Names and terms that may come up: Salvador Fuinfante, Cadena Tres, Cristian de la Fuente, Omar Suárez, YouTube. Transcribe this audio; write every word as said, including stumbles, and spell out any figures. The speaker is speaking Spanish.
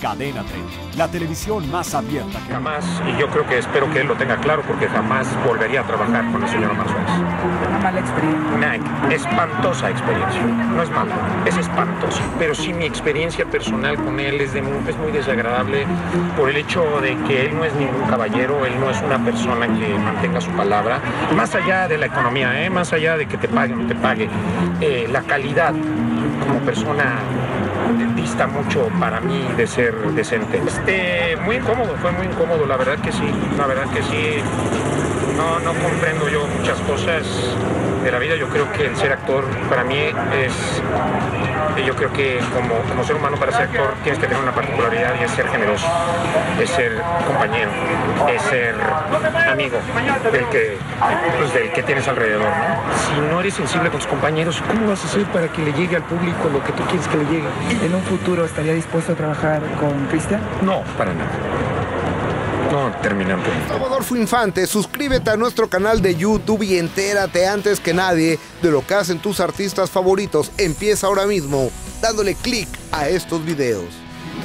Cadena Tres, la televisión más abierta que jamás, y yo creo que espero que él lo tenga claro, porque jamás volvería a trabajar con el señor Omar Suárez. Una mala experiencia. Una espantosa experiencia. No es mala, es espantosa. Pero sí, mi experiencia personal con él es, de muy, es muy desagradable por el hecho de que él no es ningún caballero, él no es una persona que mantenga su palabra. Más allá de la economía, ¿eh? Más allá de que te pague o no te pague, eh, la calidad como persona dista mucho para mí de ser decente. Este, muy incómodo, fue muy incómodo, la verdad que sí, la verdad que sí. No, no comprendo yo muchas cosas de la vida. Yo creo que el ser actor para mí es, yo creo que como, como ser humano, para ser actor tienes que tener una particularidad, y es ser generoso, es ser compañero, es ser amigo del que, pues, del que tienes alrededor, ¿no? Si no eres sensible con tus compañeros, ¿cómo vas a hacer para que le llegue al público lo que tú quieres que le llegue? ¿En un futuro estaría dispuesto a trabajar con Cristian? No, para nada. No, terminante. Salvador Fuinfante, suscríbete a nuestro canal de YouTube y entérate antes que nadie de lo que hacen tus artistas favoritos. Empieza ahora mismo dándole clic a estos videos.